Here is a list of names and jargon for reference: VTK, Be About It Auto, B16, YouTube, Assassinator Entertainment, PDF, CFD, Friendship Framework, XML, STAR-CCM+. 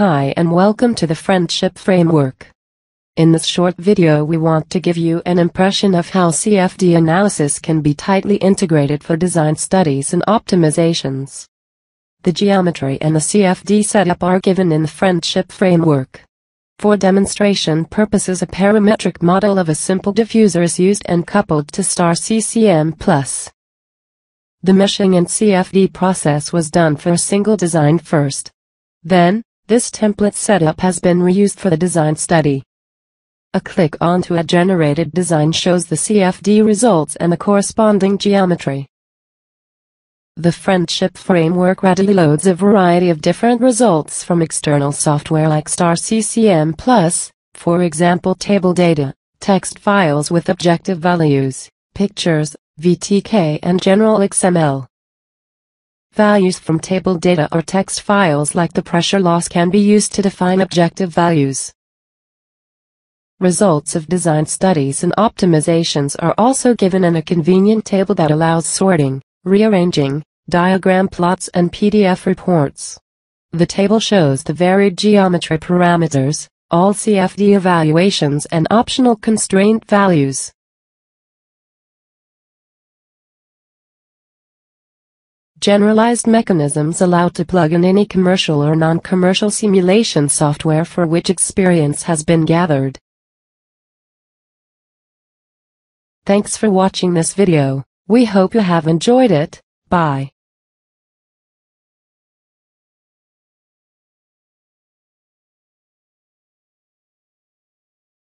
Hi and welcome to the Friendship Framework. In this short video we want to give you an impression of how CFD analysis can be tightly integrated for design studies and optimizations. The geometry and the CFD setup are given in the Friendship Framework. For demonstration purposes, a parametric model of a simple diffuser is used and coupled to STAR-CCM+. The meshing and CFD process was done for a single design first. Then, this template setup has been reused for the design study. A click onto a generated design shows the CFD results and the corresponding geometry. The Friendship Framework readily loads a variety of different results from external software like STAR-CCM+, for example table data, text files with objective values, pictures, VTK and general XML. Values from table data or text files like the pressure loss can be used to define objective values. Results of design studies and optimizations are also given in a convenient table that allows sorting, rearranging, diagram plots and PDF reports. The table shows the varied geometry parameters, all CFD evaluations and optional constraint values. Generalized mechanisms allow to plug in any commercial or non-commercial simulation software for which experience has been gathered. Thanks for watching this video. We hope you have enjoyed it. Bye.